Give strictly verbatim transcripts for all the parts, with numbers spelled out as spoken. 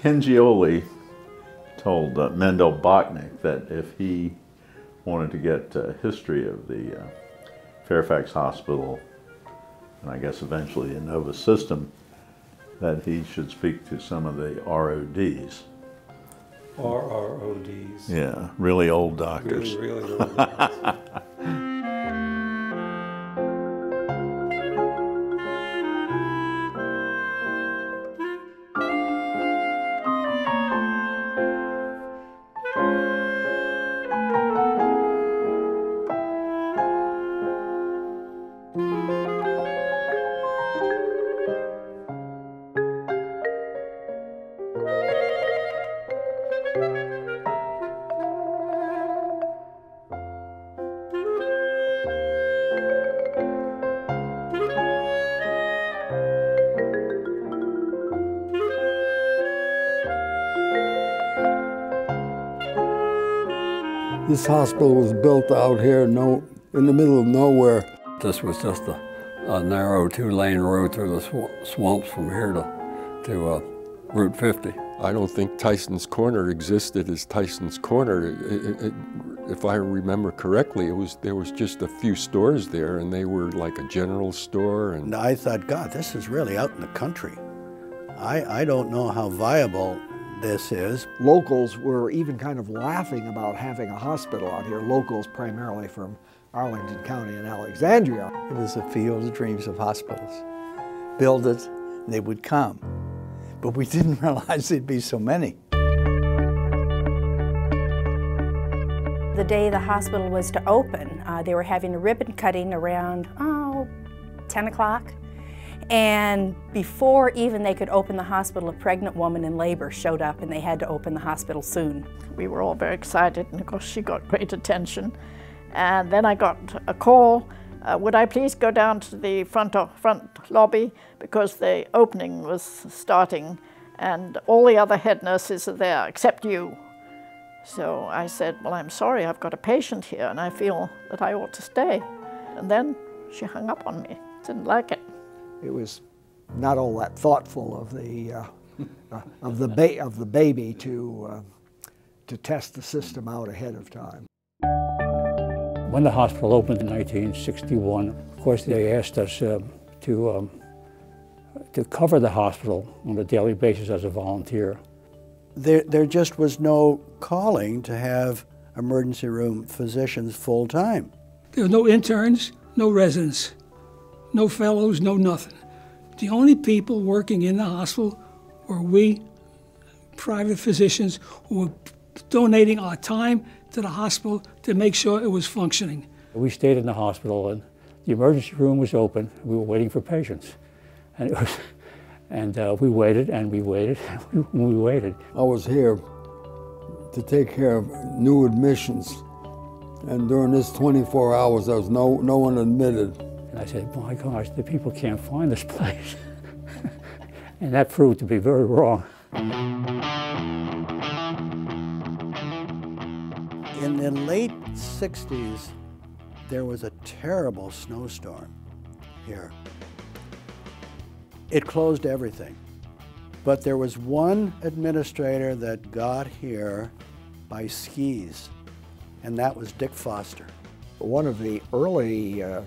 Ken Gioli told uh, Mendel Bocknick that if he wanted to get a history of the uh, Fairfax Hospital, and I guess eventually Inova system, that he should speak to some of the R O Ds. R R O Ds. Yeah, really old doctors. Really, really old doctors. This hospital was built out here no, in the middle of nowhere. This was just a, a narrow two-lane road through the sw swamps from here to, to uh, Route fifty. I don't think Tyson's Corner existed as Tyson's Corner. It, it, it, if I remember correctly, it was there was just a few stores there, and they were like a general store. And I thought, God, this is really out in the country. I, I don't know how viable this is. Locals were even kind of laughing about having a hospital out here, locals primarily from Arlington County and Alexandria. It was the field of dreams of hospitals. Build it, and they would come. But we didn't realize there'd be so many. The day the hospital was to open, uh, they were having a ribbon cutting around, oh, ten o'clock. And before even they could open the hospital, a pregnant woman in labor showed up, and they had to open the hospital soon. We were all very excited, and of course she got great attention. And then I got a call, uh, would I please go down to the front, front lobby, because the opening was starting and all the other head nurses are there except you. So I said, well, I'm sorry, I've got a patient here and I feel that I ought to stay. And then she hung up on me, didn't like it. It was not all that thoughtful of the uh, uh, of the ba of the baby to uh, to test the system out ahead of time. When the hospital opened in nineteen sixty-one, of course they asked us uh, to um, to cover the hospital on a daily basis as a volunteer. There, there just was no calling to have emergency room physicians full time. There were no interns, no residents. No fellows, no nothing. The only people working in the hospital were we, private physicians, who were donating our time to the hospital to make sure it was functioning. We stayed in the hospital, and the emergency room was open. We were waiting for patients. And, it was, and uh, we waited, and we waited, and we waited. I was here to take care of new admissions, and during this twenty-four hours, there was no, no one admitted. And I said, my gosh, the people can't find this place. And that proved to be very wrong. In the late sixties, there was a terrible snowstorm here. It closed everything. But there was one administrator that got here by skis, and that was Dick Foster. One of the early uh,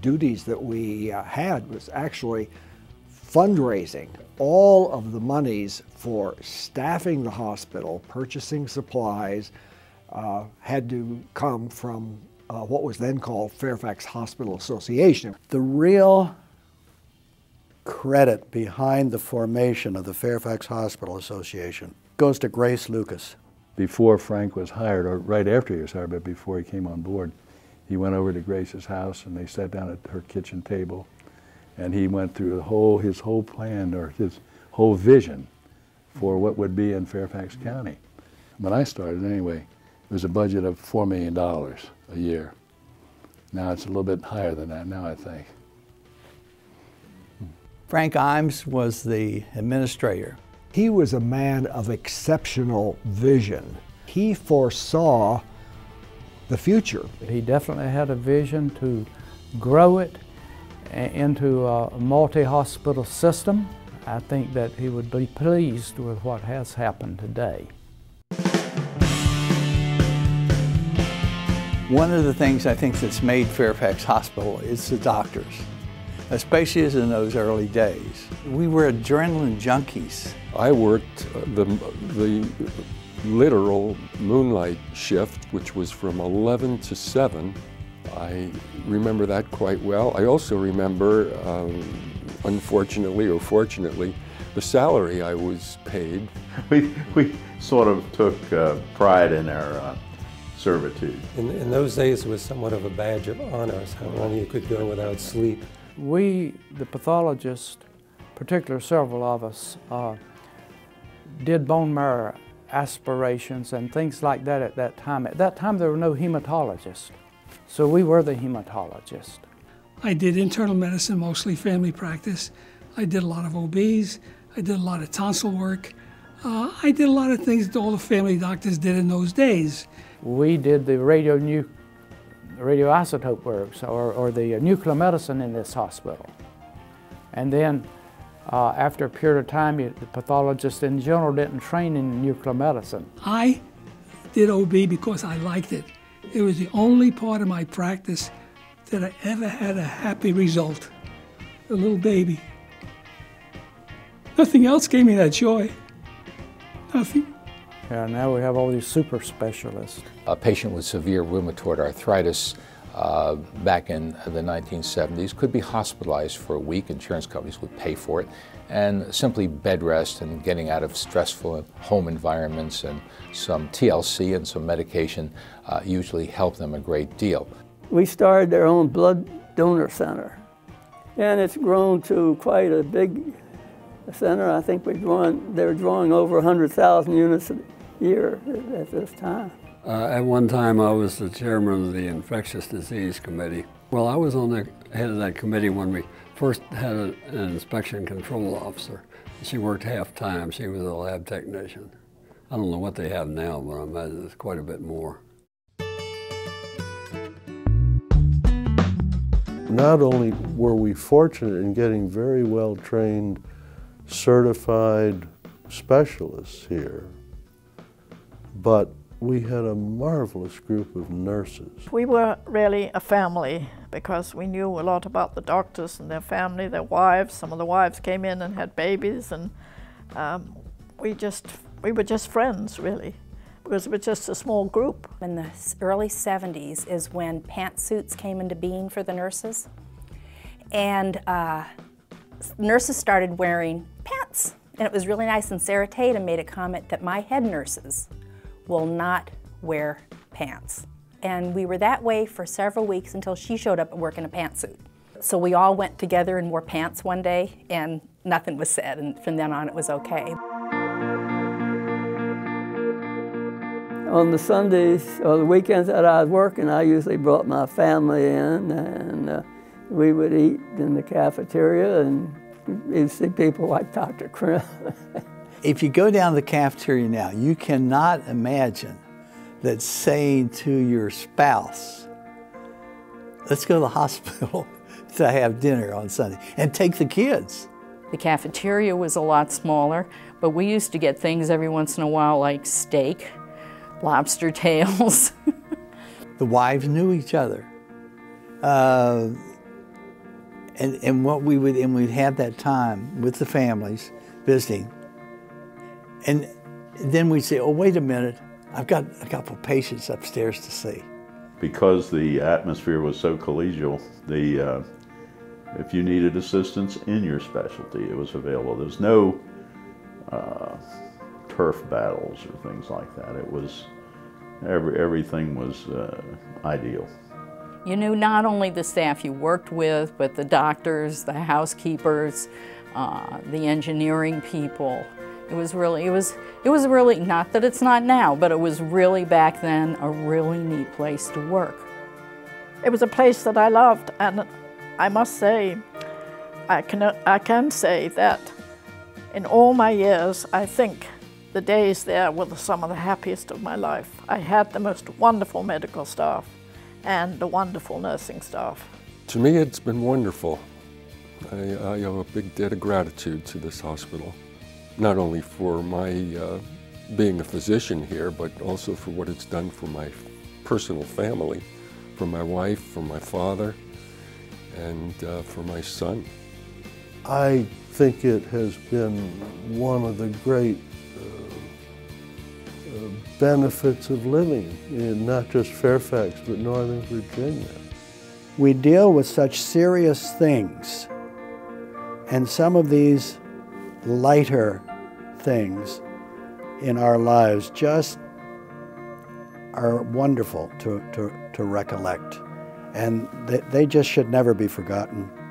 duties that we uh, had was actually fundraising. All of the monies for staffing the hospital, purchasing supplies, uh, had to come from uh, what was then called Fairfax Hospital Association. The real credit behind the formation of the Fairfax Hospital Association goes to Grace Lucas. Before Frank was hired, or right after he was hired, but before he came on board, he went over to Grace's house, and they sat down at her kitchen table, and he went through the whole, his whole plan or his whole vision for what would be in Fairfax County. When I started anyway, it was a budget of four million dollars a year. Now it's a little bit higher than that now, I think. Frank Imes was the administrator. He was a man of exceptional vision. He foresaw the future. He definitely had a vision to grow it into a multi-hospital system, I think that he would be pleased with what has happened today. One of the things I think that's made Fairfax Hospital is the doctors, especially as in those early days. We were adrenaline junkies. I worked the, the literal moonlight shift, which was from eleven to seven. I remember that quite well. I also remember, um, unfortunately or fortunately, the salary I was paid. We, we sort of took uh, pride in our uh, servitude. In, in those days, it was somewhat of a badge of honor how long you could go without sleep. We, the pathologists, particularly several of us, uh, did bone marrow aspirations and things like that at that time. At that time, there were no hematologists. So we were the hematologist. I did internal medicine, mostly family practice. I did a lot of O Bs. I did a lot of tonsil work. Uh, I did a lot of things that all the family doctors did in those days. We did the radio nu radioisotope works or, or the nuclear medicine in this hospital. And then uh, after a period of time, the pathologists in general didn't train in nuclear medicine. I did O B because I liked it. It was the only part of my practice that I ever had a happy result, a little baby. Nothing else gave me that joy, nothing. Yeah, now we have all these super specialists. A patient with severe rheumatoid arthritis uh, back in the nineteen seventies could be hospitalized for a week. Insurance companies would pay for it, and simply bed rest and getting out of stressful home environments and some T L C and some medication uh, usually help them a great deal. We started their own blood donor center, and it's grown to quite a big center. I think we're drawing, they're drawing over one hundred thousand units a year at this time. Uh, at one time, I was the chairman of the infectious disease committee. Well, I was on the head of that committee when we first had an inspection control officer. She worked half-time. She was a lab technician. I don't know what they have now, but I imagine it's quite a bit more. Not only were we fortunate in getting very well-trained, certified specialists here, but we had a marvelous group of nurses. We were really a family because we knew a lot about the doctors and their family, their wives. Some of the wives came in and had babies, and um, we just we were just friends, really, because we were just a small group. In the early seventies is when pantsuits came into being for the nurses, and uh, nurses started wearing pants, and it was really nice. And Sarah Tatum made a comment that my head nurses will not wear pants. And we were that way for several weeks until she showed up at work in a pantsuit. So we all went together and wore pants one day, and nothing was said, and from then on it was okay. On the Sundays or the weekends that I was working, I usually brought my family in, and uh, we would eat in the cafeteria, and you'd see people like Doctor Crimm. If you go down the cafeteria now, you cannot imagine that saying to your spouse, let's go to the hospital to have dinner on Sunday, and take the kids. The cafeteria was a lot smaller, but we used to get things every once in a while like steak, lobster tails. The wives knew each other. Uh, and, and what we would, and we'd have that time with the families visiting. And then we'd say, oh, wait a minute, I've got a couple of patients upstairs to see. Because the atmosphere was so collegial, the, uh, if you needed assistance in your specialty, it was available. There was no uh, turf battles or things like that. It was, every, everything was uh, ideal. You knew not only the staff you worked with, but the doctors, the housekeepers, uh, the engineering people. It was really, it was, it was really, not that it's not now, but it was really back then a really neat place to work. It was a place that I loved, and I must say, I can, I can say that in all my years, I think the days there were some of the happiest of my life. I had the most wonderful medical staff and the wonderful nursing staff. To me, it's been wonderful. I, I owe a big debt of gratitude to this hospital, not only for my uh, being a physician here, but also for what it's done for my personal family, for my wife, for my father, and uh, for my son. I think it has been one of the great uh, uh, benefits of living in not just Fairfax, but Northern Virginia. We deal with such serious things, and some of these lighter things in our lives just are wonderful to, to, to recollect, and they, they just should never be forgotten.